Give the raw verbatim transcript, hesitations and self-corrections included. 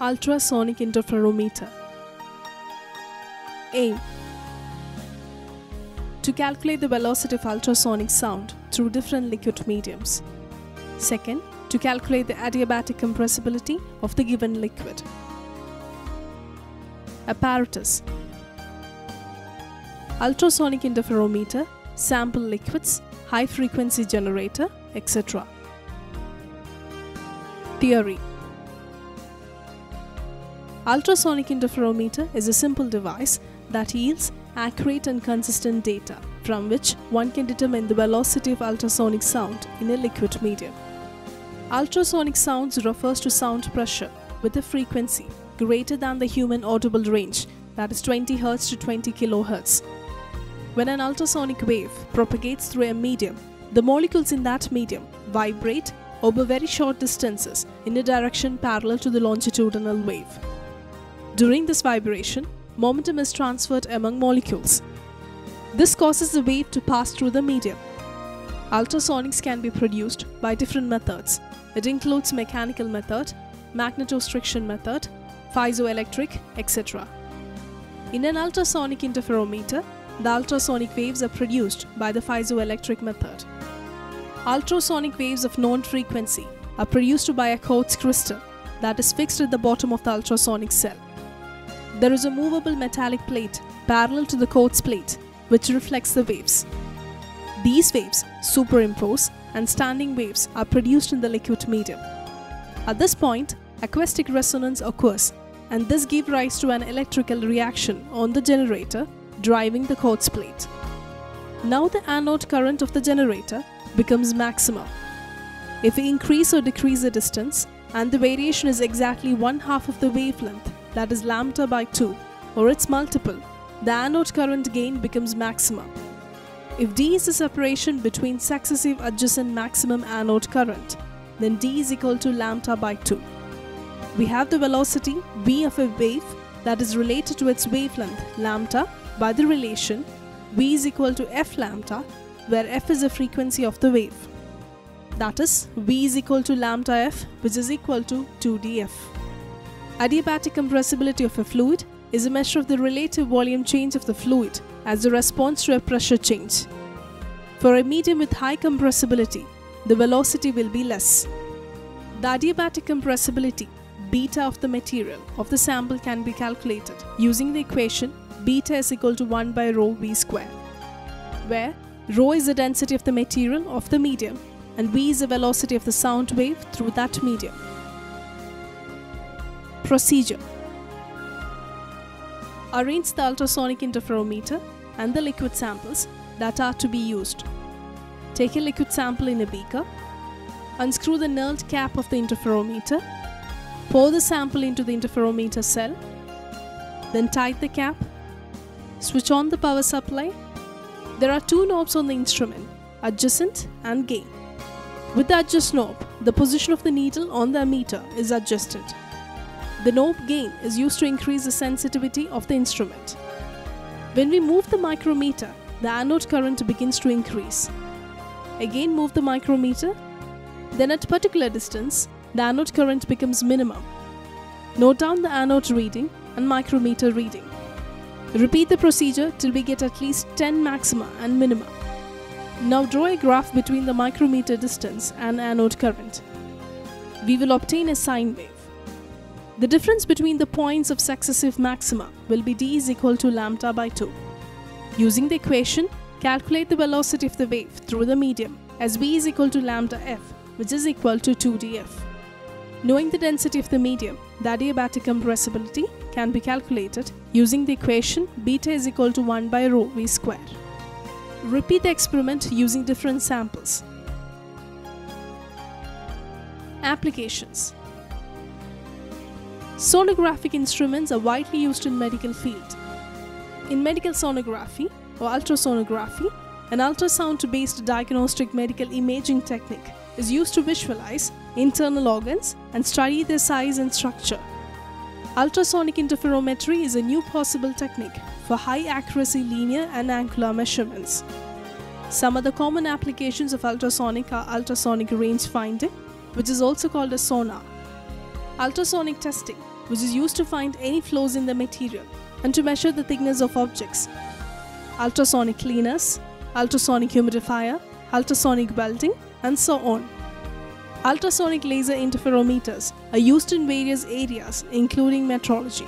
ultrasonic interferometer. Aim: to calculate the velocity of ultrasonic sound through different liquid mediums. Second, to calculate the adiabatic compressibility of the given liquid. Apparatus: ultrasonic interferometer, sample liquids, high frequency generator, et cetera. Theory: ultrasonic interferometer is a simple device that yields accurate and consistent data, from which one can determine the velocity of ultrasonic sound in a liquid medium. Ultrasonic sounds refers to sound pressure with a frequency greater than the human audible range, that is twenty hertz to twenty kilohertz. When an ultrasonic wave propagates through a medium, the molecules in that medium vibrate over very short distances in a direction parallel to the longitudinal wave. During this vibration, momentum is transferred among molecules. This causes the wave to pass through the medium. Ultrasonics can be produced by different methods. It includes mechanical method, magnetostriction method, piezoelectric, et cetera. In an ultrasonic interferometer, the ultrasonic waves are produced by the piezoelectric method. Ultrasonic waves of known frequency are produced by a quartz crystal that is fixed at the bottom of the ultrasonic cell. There is a movable metallic plate parallel to the quartz plate which reflects the waves. These waves superimpose and standing waves are produced in the liquid medium. At this point, acoustic resonance occurs, and this gives rise to an electrical reaction on the generator, driving the quartz plate. Now the anode current of the generator becomes maximum. If we increase or decrease the distance and the variation is exactly one half of the wavelength, that is lambda by two, or its multiple, the anode current gain becomes maximum. If D is the separation between successive adjacent maximum anode current, then D is equal to lambda by two. We have the velocity v of a wave that is related to its wavelength lambda by the relation v is equal to f lambda, where f is the frequency of the wave. That is, v is equal to lambda f, which is equal to two d f. Adiabatic compressibility of a fluid is a measure of the relative volume change of the fluid as a response to a pressure change. For a medium with high compressibility, the velocity will be less. The adiabatic compressibility beta of the material of the sample can be calculated using the equation beta is equal to one by rho v square, where rho is the density of the material of the medium and v is the velocity of the sound wave through that medium. Procedure: arrange the ultrasonic interferometer and the liquid samples that are to be used. Take a liquid sample in a beaker, unscrew the knurled cap of the interferometer, pour the sample into the interferometer cell, then tighten the cap, switch on the power supply. There are two knobs on the instrument, adjustment and gain. With the adjust knob, the position of the needle on the ammeter is adjusted. The knob gain is used to increase the sensitivity of the instrument. When we move the micrometer, the anode current begins to increase. Again move the micrometer, then at a particular distance, the anode current becomes minimum. Note down the anode reading and micrometer reading. Repeat the procedure till we get at least ten maxima and minima. Now draw a graph between the micrometer distance and anode current. We will obtain a sine wave. The difference between the points of successive maxima will be d is equal to lambda by two. Using the equation, calculate the velocity of the wave through the medium as v is equal to lambda f, which is equal to two d f. Knowing the density of the medium, the adiabatic compressibility can be calculated using the equation beta is equal to one by rho v square. Repeat the experiment using different samples. Applications: sonographic instruments are widely used in medical field. In medical sonography or ultrasonography, an ultrasound-based diagnostic medical imaging technique is used to visualize internal organs and study their size and structure. Ultrasonic interferometry is a new possible technique for high-accuracy linear and angular measurements. Some other common applications of ultrasonic are ultrasonic range finding, which is also called a sonar, ultrasonic testing, which is used to find any flaws in the material and to measure the thickness of objects, ultrasonic cleaners, ultrasonic humidifier, ultrasonic belting, and so on. Ultrasonic laser interferometers are used in various areas, including metrology.